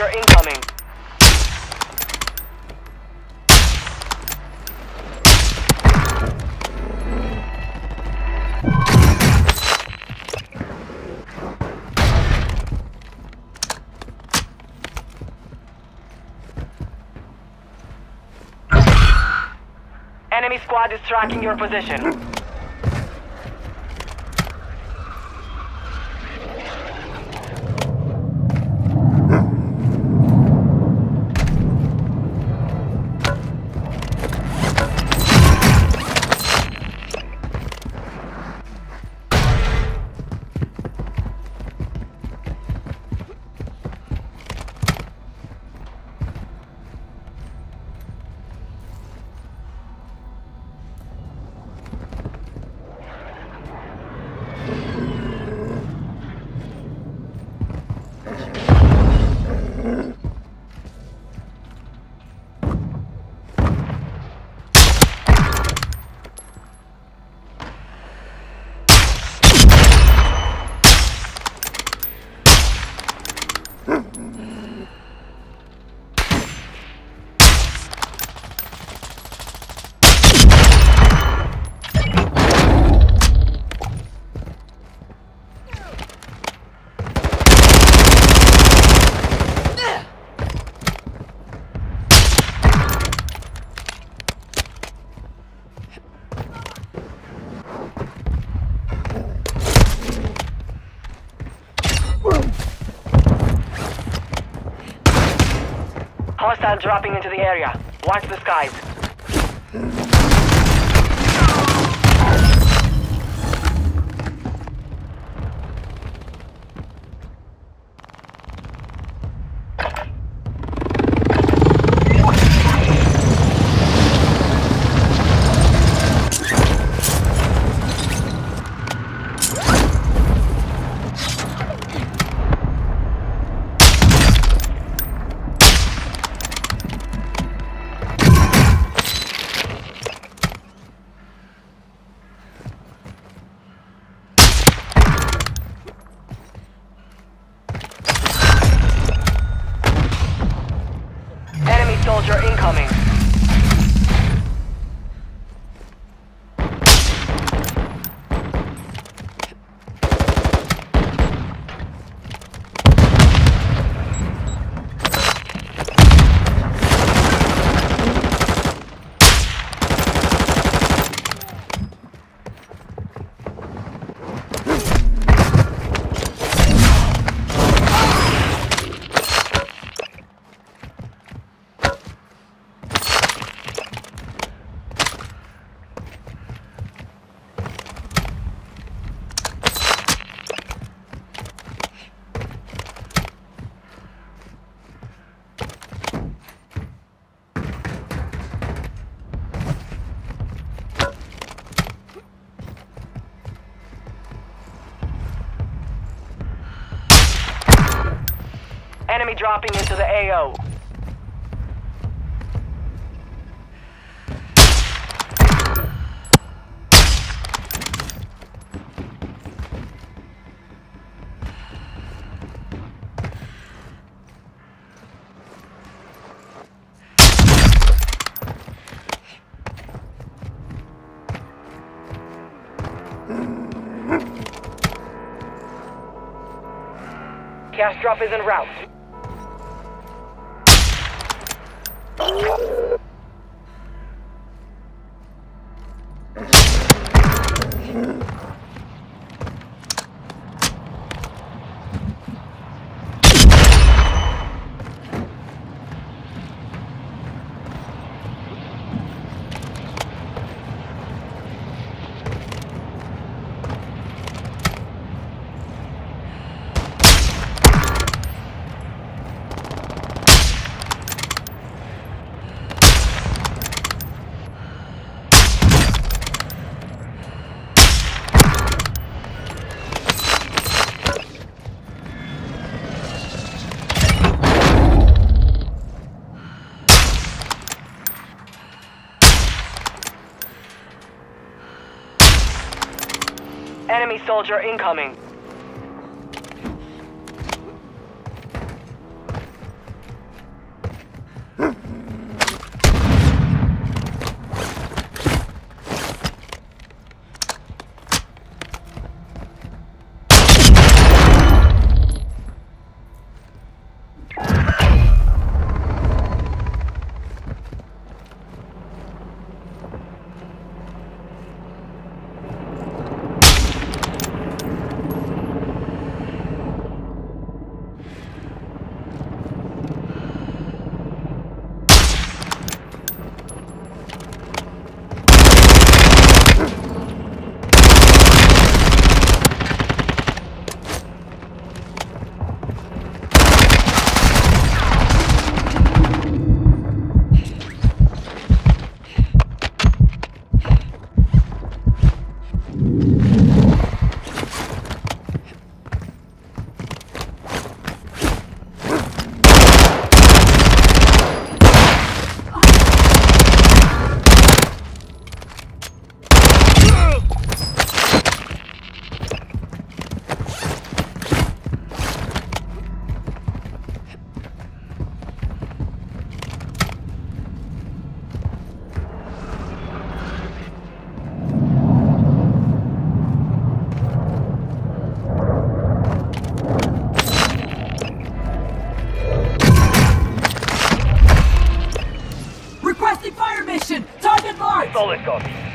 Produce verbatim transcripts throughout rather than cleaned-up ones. Soldier incoming. Enemy squad is tracking your position. Hostile dropping into the area. Watch the skies. Soldier incoming. Enemy dropping into the A O. Gas drop is en route. Enemy soldier incoming.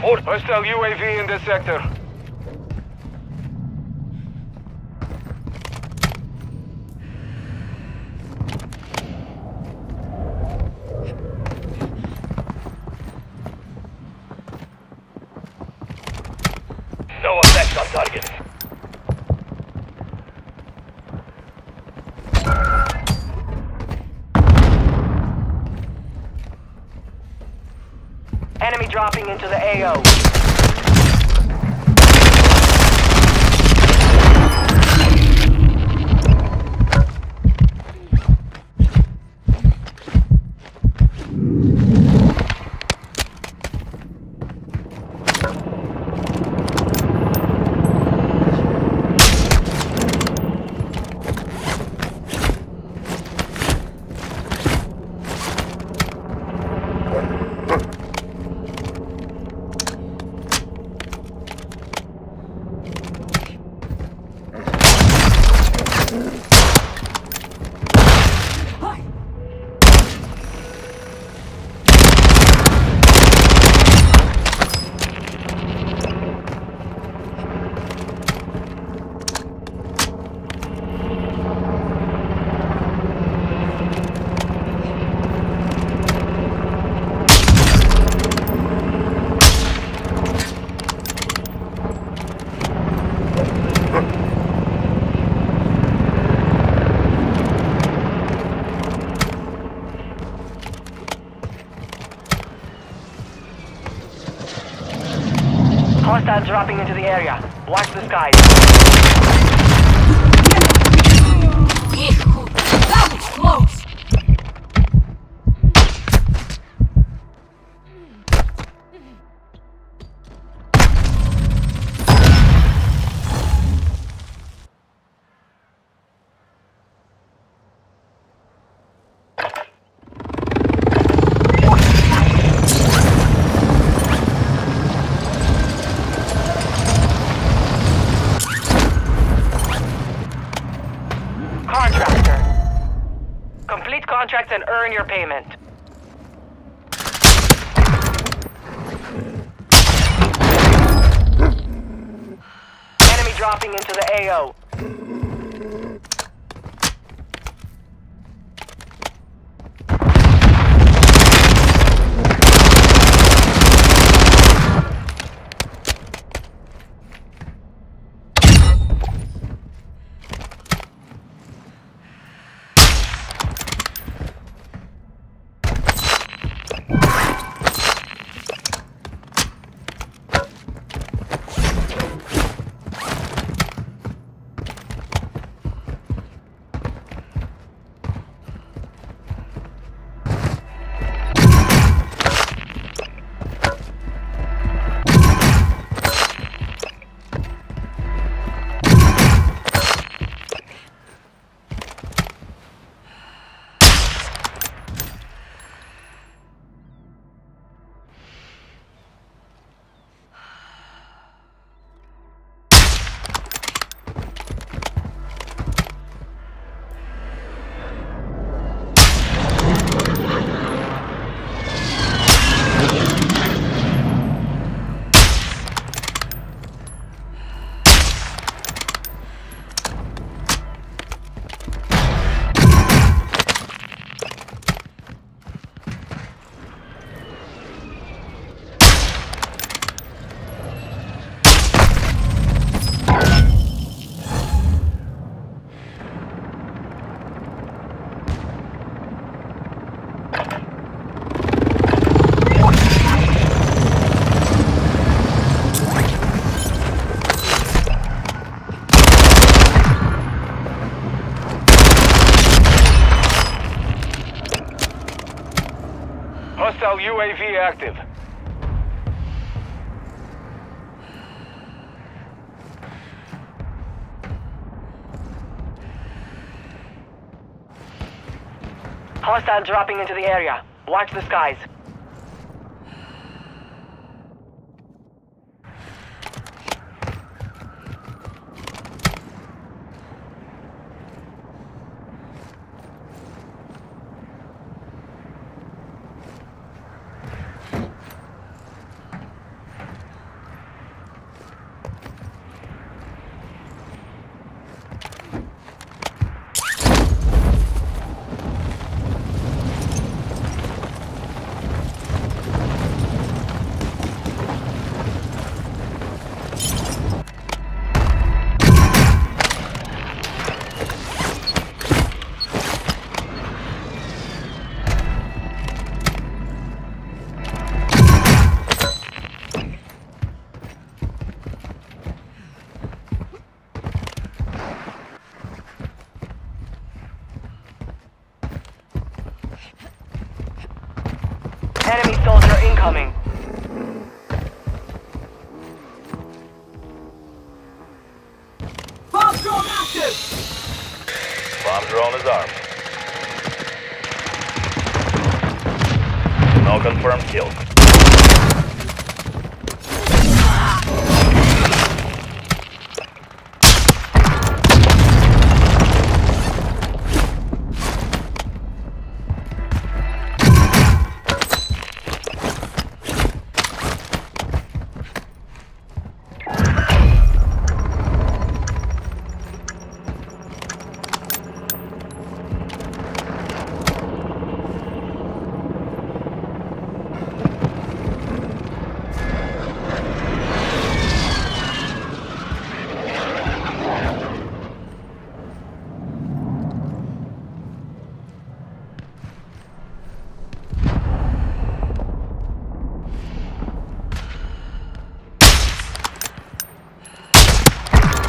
More hostile U A V in this sector. No effects on target. Enemy dropping into the A O. Hostiles dropping into the area. Watch the skies. That was close! Complete contracts and earn your payment. Enemy dropping into the A O. Hostile U A V active. Hostile dropping into the area. Watch the skies. incoming. Bomb drone active! Bomb drone is armed. No confirmed kills.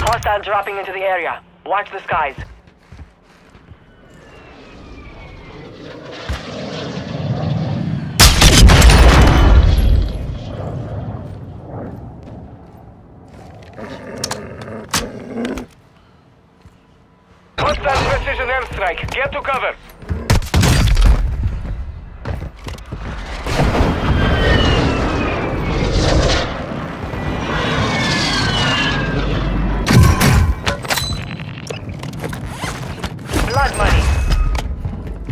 Hostile dropping into the area. Watch the skies. Hostile precision airstrike. Get to cover.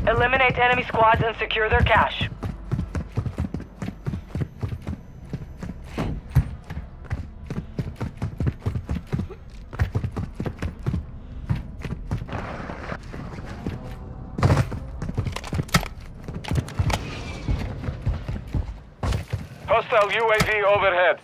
Eliminate enemy squads and secure their cache. Hostile U A V overhead.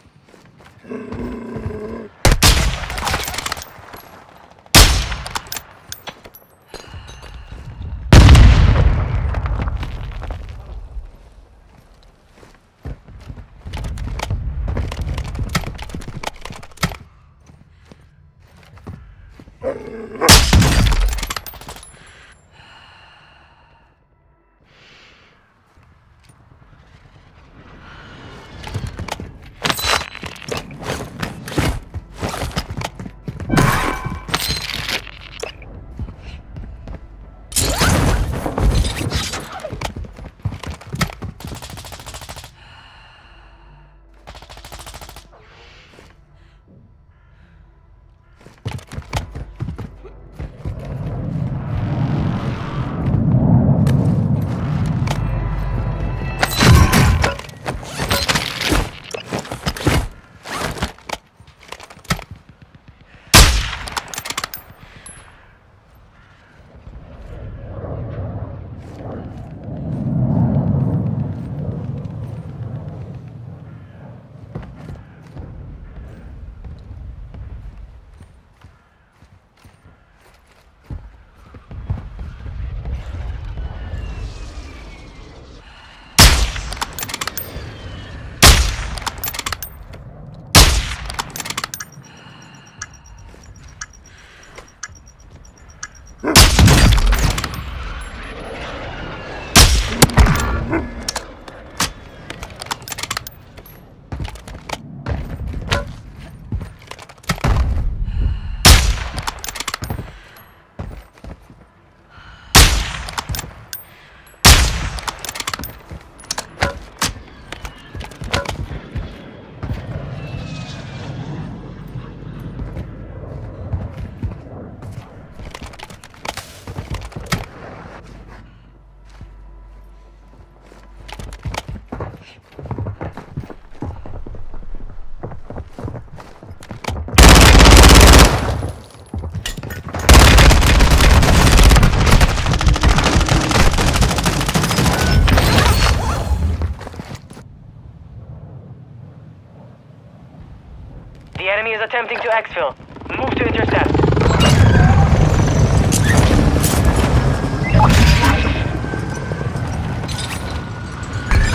The enemy is attempting to exfil. Move to intercept.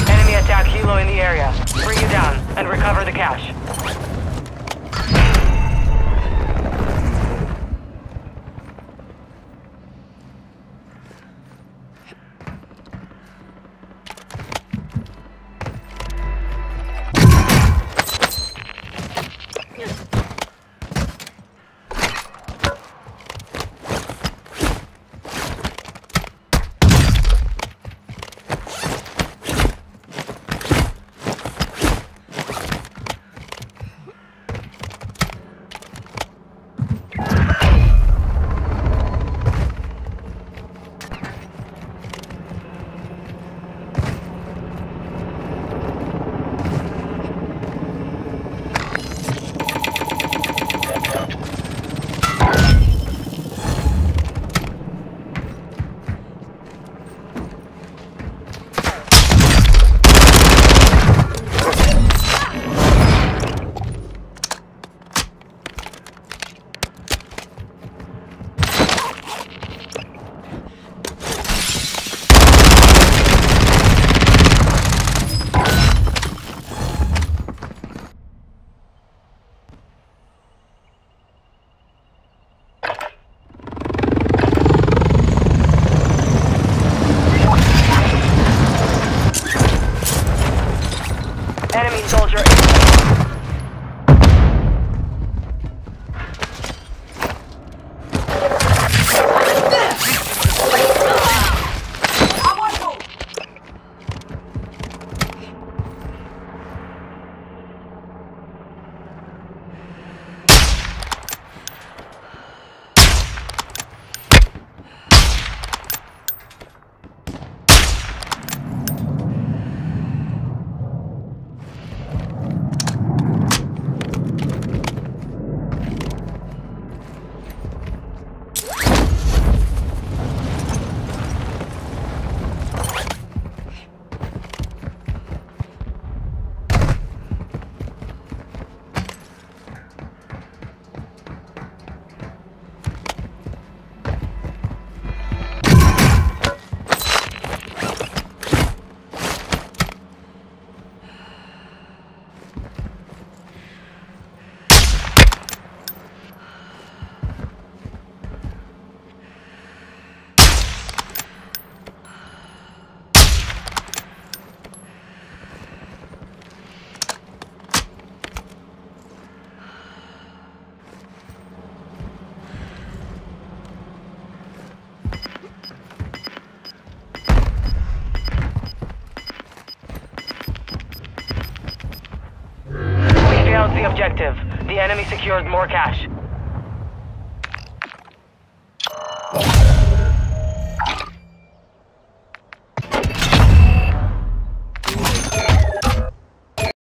Enemy attack Hilo in the area. Bring it down and recover the cache. objective. The enemy secured more cash.